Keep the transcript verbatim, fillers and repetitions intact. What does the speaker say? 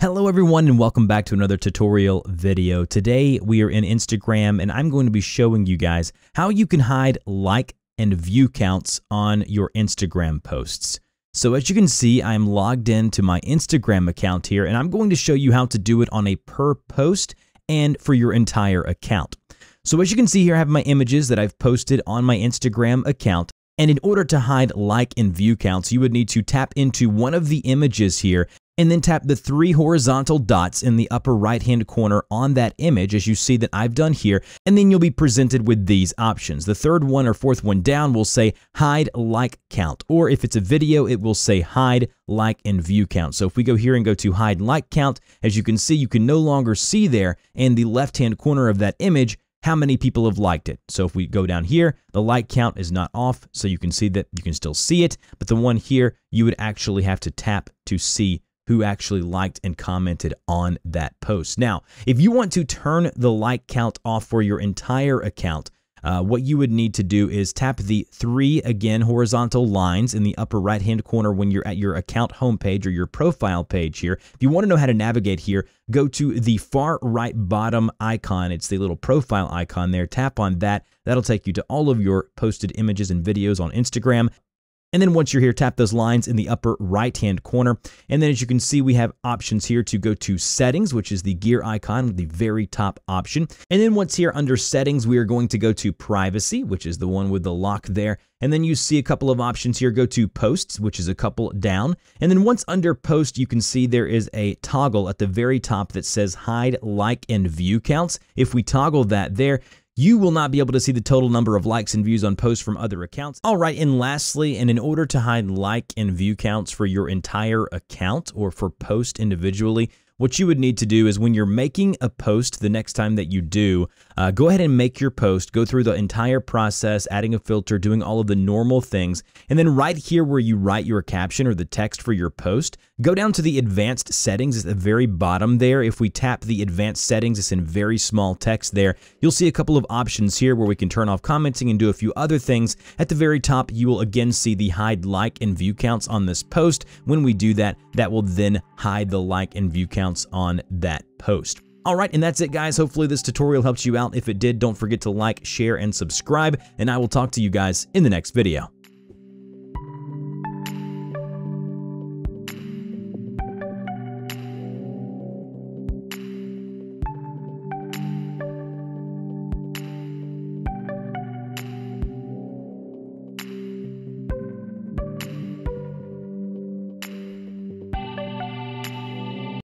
Hello everyone and welcome back to another tutorial video. Today we are in Instagram and I'm going to be showing you guys how you can hide like and view counts on your Instagram posts. So as you can see, I'm logged into my Instagram account here and I'm going to show you how to do it on a per post and for your entire account. So as you can see here, I have my images that I've posted on my Instagram account. And in order to hide like and view counts, you would need to tap into one of the images here and then tap the three horizontal dots in the upper right-hand corner on that image, as you see that I've done here, and then you'll be presented with these options. The third one or fourth one down will say hide like count, or if it's a video, it will say hide like and view count. So if we go here and go to hide like count, as you can see, you can no longer see there in the left-hand corner of that image how many people have liked it. So if we go down here, the like count is not off, so you can see that you can still see it, but the one here, you would actually have to tap to see who actually liked and commented on that post. Now, if you want to turn the like count off for your entire account, Uh, what you would need to do is tap the three, again, horizontal lines in the upper right-hand corner when you're at your account homepage or your profile page here. If you want to know how to navigate here, go to the far right bottom icon. It's the little profile icon there. Tap on that. That'll take you to all of your posted images and videos on Instagram. And then once you're here, tap those lines in the upper right-hand corner. And then as you can see, we have options here to go to settings, which is the gear icon, the very top option. And then once here under settings, we are going to go to privacy, which is the one with the lock there. And then you see a couple of options here. Go to posts, which is a couple down. And then once under post, you can see there is a toggle at the very top that says hide like and view counts. If we toggle that there, you will not be able to see the total number of likes and views on posts from other accounts. All right, and lastly, and in order to hide like and view counts for your entire account or for post individually, what you would need to do is when you're making a post the next time that you do, uh, go ahead and make your post, go through the entire process, adding a filter, doing all of the normal things, and then right here where you write your caption or the text for your post, go down to the advanced settings at the very bottom there. If we tap the advanced settings, it's in very small text there. You'll see a couple of options here where we can turn off commenting and do a few other things. At the very top, you will again see the hide like and view counts on this post. When we do that, that will then hide the like and view counts on that post. All right, and that's it, guys. Hopefully this tutorial helps you out. If it did, don't forget to like, share, and subscribe, and I will talk to you guys in the next video.